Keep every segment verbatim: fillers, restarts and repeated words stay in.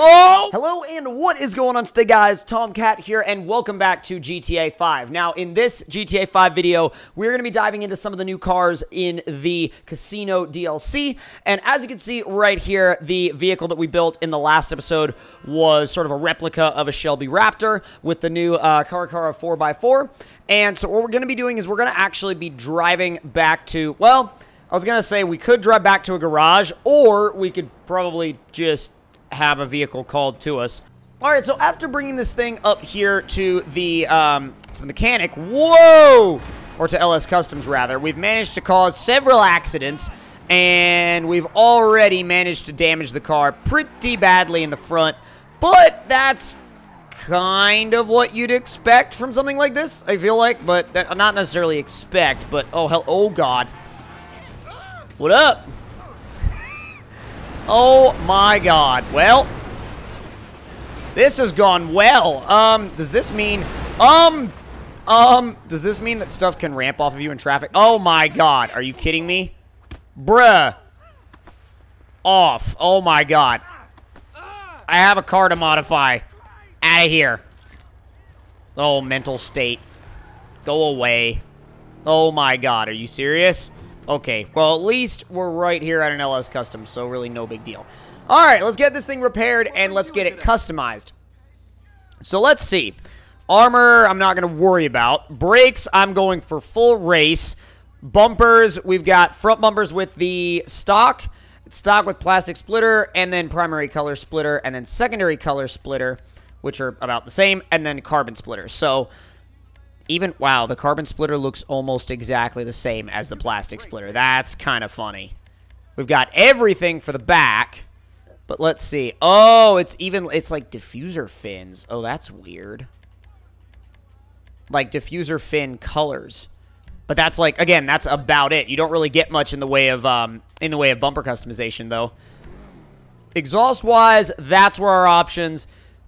Oh! Hello and what is going on today, guys? TomCat here and welcome back to G T A five. Now, in this G T A five video, we're going to be diving into some of the new cars in the Casino D L C. And as you can see right here, the vehicle that we built in the last episode was sort of a replica of a Shelby Raptor with the new uh, Caracara four by four. And so what we're going to be doing is we're going to actually be driving back to, well, I was going to say we could drive back to a garage or we could probably just have a vehicle called to us. All right, so after bringing this thing up here to the um to the mechanic, whoa, or to L S Customs rather, we've managed to cause several accidents and we've already managed to damage the car pretty badly in the front, but that's kind of what you'd expect from something like this, I feel like. But uh, not necessarily expect, but oh hell, oh god, what up? Oh my god. Well, this has gone well. Um, does this mean, um, um, does this mean that stuff can ramp off of you in traffic? Oh my god. Are you kidding me? Bruh. Off. Oh my god. I have a car to modify. Out of here. Oh, mental state. Go away. Oh my god. Are you serious? Okay, well, at least we're right here at an L S Customs, so really no big deal. All right, let's get this thing repaired, and let's get it customized. So let's see. Armor, I'm not going to worry about. Brakes, I'm going for full race. Bumpers, we've got front bumpers with the stock, stock with plastic splitter, and then primary color splitter, and then secondary color splitter, which are about the same, and then carbon splitter. So even, wow, the carbon splitter looks almost exactly the same as the plastic splitter. That's kind of funny. We've got everything for the back, but let's see. Oh, it's even, it's like diffuser fins. Oh, that's weird. Like diffuser fin colors. But that's like, again, that's about it. You don't really get much in the way of, um, in the way of bumper customization, though. Exhaust-wise, that's where our options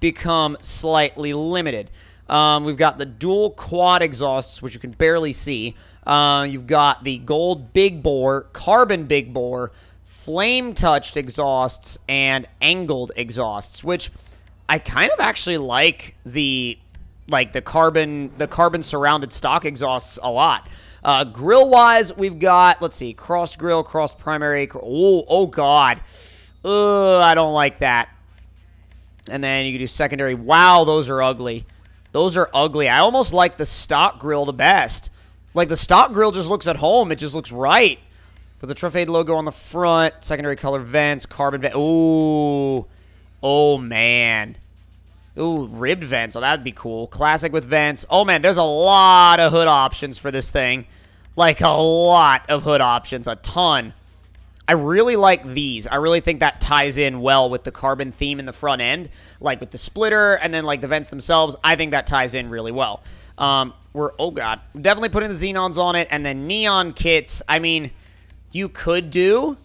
become slightly limited. Um, we've got the dual quad exhausts, which you can barely see. Uh, you've got the gold big bore, carbon big bore, flame-touched exhausts, and angled exhausts, which I kind of actually like the like the carbon the carbon surrounded stock exhausts a lot. Uh, grill-wise, we've got, let's see, cross grill, cross primary. Cr oh, oh god, ugh, I don't like that. And then you can do secondary. Wow, those are ugly. Those are ugly. I almost like the stock grill the best. Like, the stock grill just looks at home. It just looks right. With the Truffade logo on the front, secondary color vents, carbon vent. Ooh. Oh, man. Ooh, ribbed vents. Oh, that'd be cool. Classic with vents. Oh, man, there's a lot of hood options for this thing. Like, a lot of hood options. A ton. I really like these. I really think that ties in well with the carbon theme in the front end, like with the splitter and then like the vents themselves. I think that ties in really well. Um, we're, oh god, definitely putting the xenons on it, and then neon kits. I mean, you could do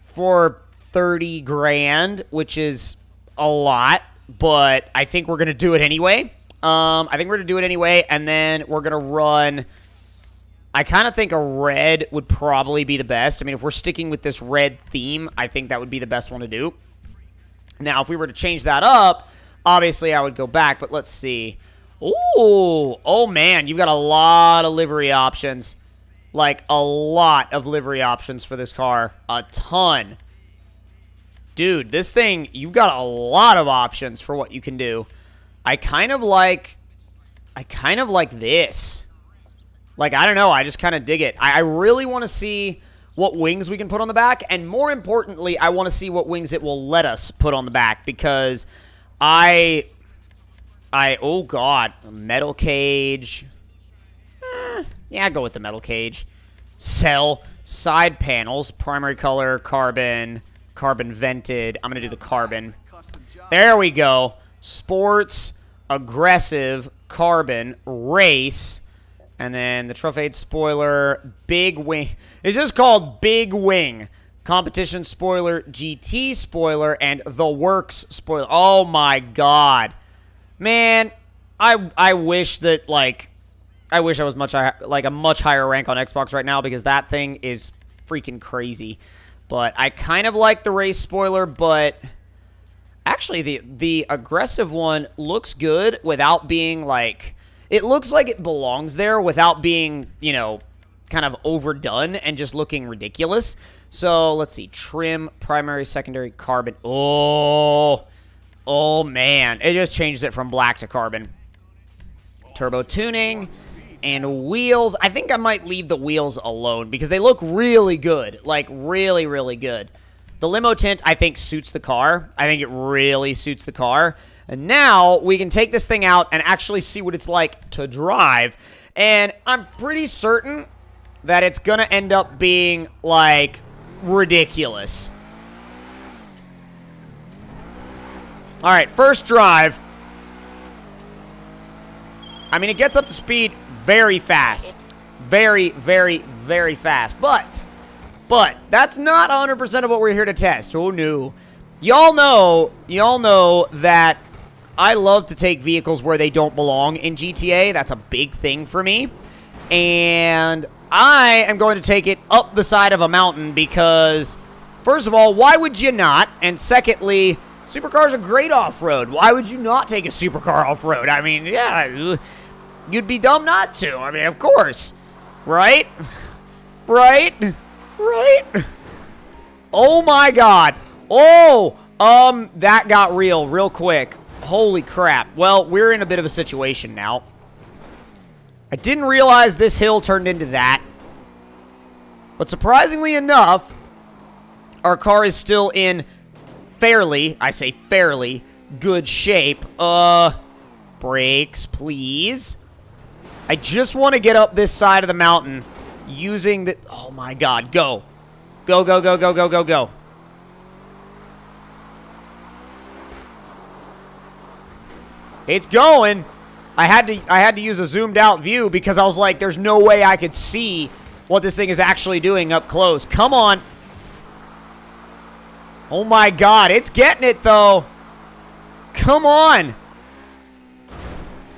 for thirty grand, which is a lot, but I think we're going to do it anyway. Um, I think we're going to do it anyway, and then we're going to run... I kind of think a red would probably be the best. I mean, if we're sticking with this red theme, I think that would be the best one to do. Now, if we were to change that up, obviously I would go back, but let's see. Ooh, oh man, you've got a lot of livery options. Like, a lot of livery options for this car. A ton. Dude, this thing, you've got a lot of options for what you can do. I kind of like, I kind of like this. Like, I don't know. I just kind of dig it. I, I really want to see what wings we can put on the back. And more importantly, I want to see what wings it will let us put on the back. Because I... I... Oh, God. Metal cage. Eh, yeah, I'd go with the metal cage. Cell. Side panels. Primary color. Carbon. Carbon vented. I'm going to do the carbon. There we go. Sports. Aggressive. Carbon. Race. And then the Truffade spoiler, big wing. It's just called big wing. Competition spoiler, G T spoiler, and the works spoiler. Oh my god, man! I I wish that like I wish I was much like a much higher rank on Xbox right now, because that thing is freaking crazy. But I kind of like the race spoiler, but actually the the aggressive one looks good without being like, it looks like it belongs there without being, you know, kind of overdone and just looking ridiculous. So let's see, trim, primary, secondary, carbon. Oh, oh man, it just changed it from black to carbon. Turbo tuning and wheels. I think I might leave the wheels alone because they look really good, like really, really good. The limo tint, I think, suits the car. I think it really suits the car. And now we can take this thing out and actually see what it's like to drive. And I'm pretty certain that it's gonna end up being like ridiculous. All right, first drive. I mean, it gets up to speed very fast. Very, very, very fast. But, but, that's not one hundred percent of what we're here to test. Oh, no. Y'all know, y'all know that I love to take vehicles where they don't belong in G T A. That's a big thing for me. And I am going to take it up the side of a mountain because, first of all, why would you not? And secondly, supercars are great off-road. Why would you not take a supercar off-road? I mean, yeah, you'd be dumb not to. I mean, of course. Right? Right? Right? Oh, my God. Oh, um, that got real real quick. Holy crap. Well, we're in a bit of a situation now. I didn't realize this hill turned into that. But surprisingly enough, our car is still in fairly, I say fairly, good shape. Uh, brakes, please. I just want to get up this side of the mountain using the, oh my God, go. Go, go, go, go, go, go, go. It's going. I had to I had to use a zoomed out view because I was like, there's no way I could see what this thing is actually doing up close. Come on. Oh my God, it's getting it though. Come on.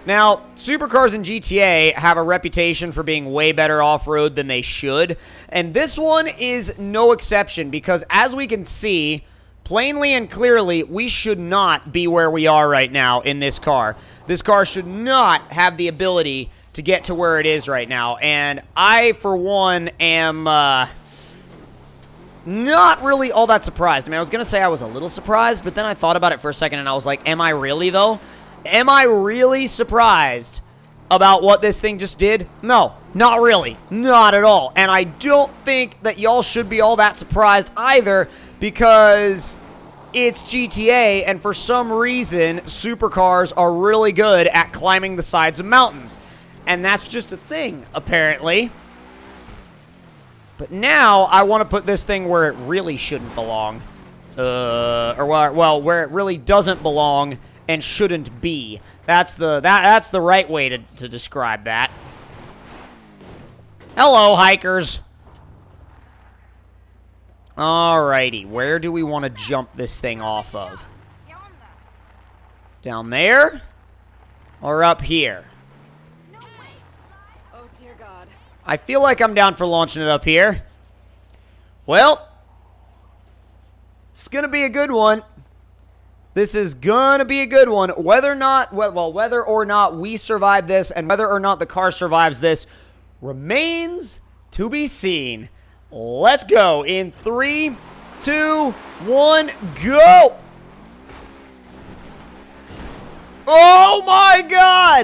Now, supercars in G T A have a reputation for being way better off-road than they should, and this one is no exception because as we can see plainly and clearly, we should not be where we are right now in this car. This car should not have the ability to get to where it is right now. And I, for one, am uh, not really all that surprised. I mean, I was going to say I was a little surprised, but then I thought about it for a second, and I was like, am I really, though? Am I really surprised about what this thing just did? No, not really. Not at all. And I don't think that y'all should be all that surprised either, because it's G T A, and for some reason, supercars are really good at climbing the sides of mountains. And that's just a thing, apparently. But now, I want to put this thing where it really shouldn't belong. Uh, or, well, where it really doesn't belong and shouldn't be. That's the, that, that's the right way to, to describe that. Hello, hikers. Alrighty, where do we want to jump this thing off of? Down there? Or up here? Oh dear God. I feel like I'm down for launching it up here. Well, it's gonna be a good one. This is gonna be a good one. Whether or not, well, whether or not we survive this and whether or not the car survives this remains to be seen. Let's go in three, two, one, go! Oh my God!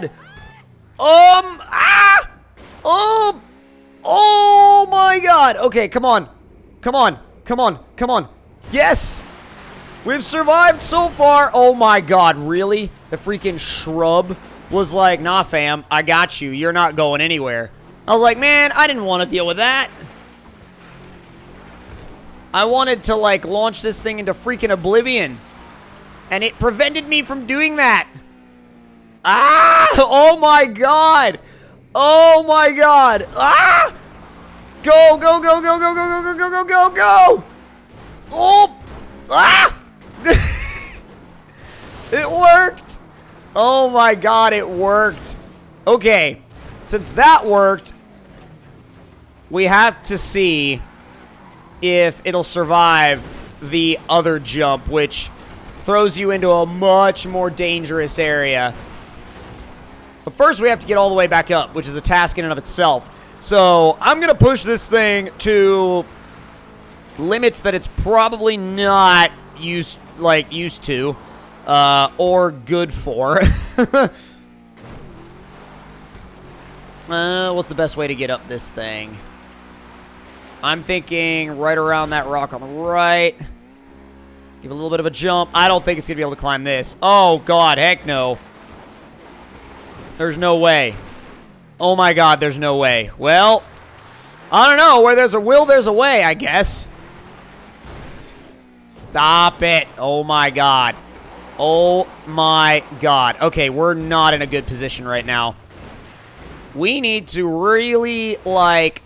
Um, ah! Oh! Oh my God! Okay, come on. Come on, come on, come on. Yes! We've survived so far. Oh my God, really? The freaking shrub was like, nah fam, I got you. You're not going anywhere. I was like, man, I didn't want to deal with that. I wanted to, like, launch this thing into freaking oblivion. And it prevented me from doing that. Ah! Oh, my God. Oh, my God. Ah! Go, go, go, go, go, go, go, go, go, go, go. Oh! Ah! It worked. Oh, my God, it worked. Okay. since that worked, we have to see if it'll survive the other jump, which throws you into a much more dangerous area. But first, we have to get all the way back up, which is a task in and of itself. So I'm going to push this thing to limits that it's probably not used, like, used to uh, or good for. Uh, what's the best way to get up this thing? I'm thinking right around that rock on the right. Give a little bit of a jump. I don't think it's going to be able to climb this. Oh, God. Heck no. There's no way. Oh, my God. There's no way. Well, I don't know. Where there's a will, there's a way, I guess. Stop it. Oh, my God. Oh, my God. Okay, we're not in a good position right now. We need to really, like...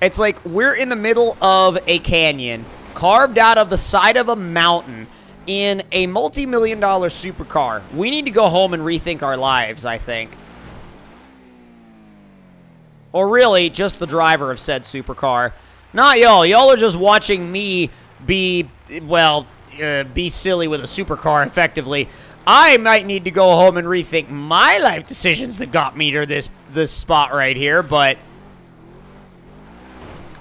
It's like we're in the middle of a canyon, carved out of the side of a mountain, in a multi-million dollar supercar. We need to go home and rethink our lives, I think. Or really, just the driver of said supercar. Not y'all. Y'all are just watching me be, well, uh, be silly with a supercar, effectively. I might need to go home and rethink my life decisions that got me to this, this spot right here, but...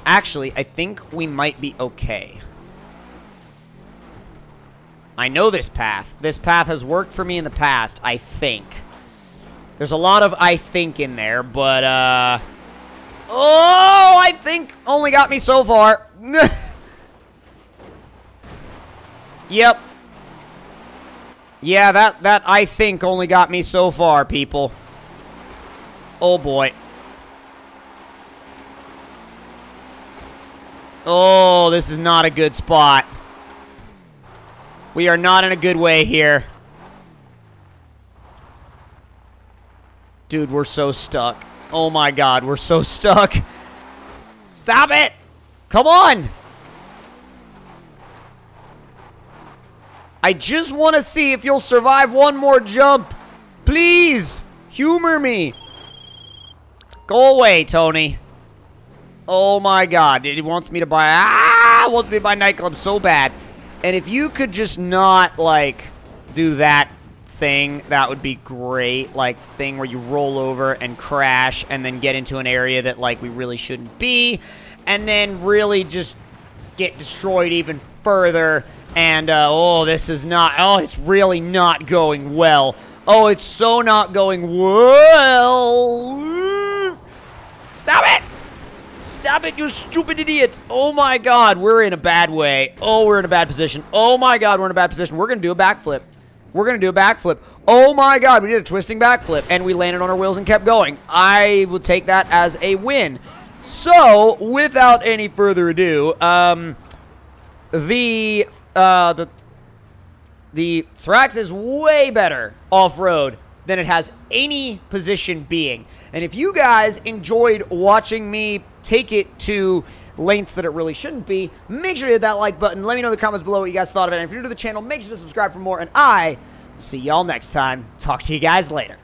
Actually, I think we might be okay. I know this path. This path has worked for me in the past, I think. There's a lot of I think in there, but, uh... Oh, I think only got me so far. Yep. Yeah, that, that I think only got me so far, people. Oh, boy. Oh, this is not a good spot. We are not in a good way here. Dude, we're so stuck. Oh my God, we're so stuck. Stop it! Come on! I just want to see if you'll survive one more jump. Please! Humor me! Go away, Tony. Oh my God, it wants me to buy, ah, wants me to buy nightclub so bad. And if you could just not, like, do that thing, that would be great. Like, thing where you roll over and crash and then get into an area that, like, we really shouldn't be. And then really just get destroyed even further. And, uh, oh, this is not, oh, it's really not going well. Oh, it's so not going well. Stop it! Stop it, you stupid idiot. Oh, my God. We're in a bad way. Oh, we're in a bad position. Oh, my God. We're in a bad position. We're going to do a backflip. We're going to do a backflip. Oh, my God. We did a twisting backflip, and we landed on our wheels and kept going. I will take that as a win. So, without any further ado, um, the, uh, the, the Thrax is way better off-road than it has any position being. And if you guys enjoyed watching me take it to lengths that it really shouldn't be, make sure to hit that like button. Let me know in the comments below what you guys thought of it. And if you're new to the channel, make sure to subscribe for more. And I will see y'all next time. Talk to you guys later.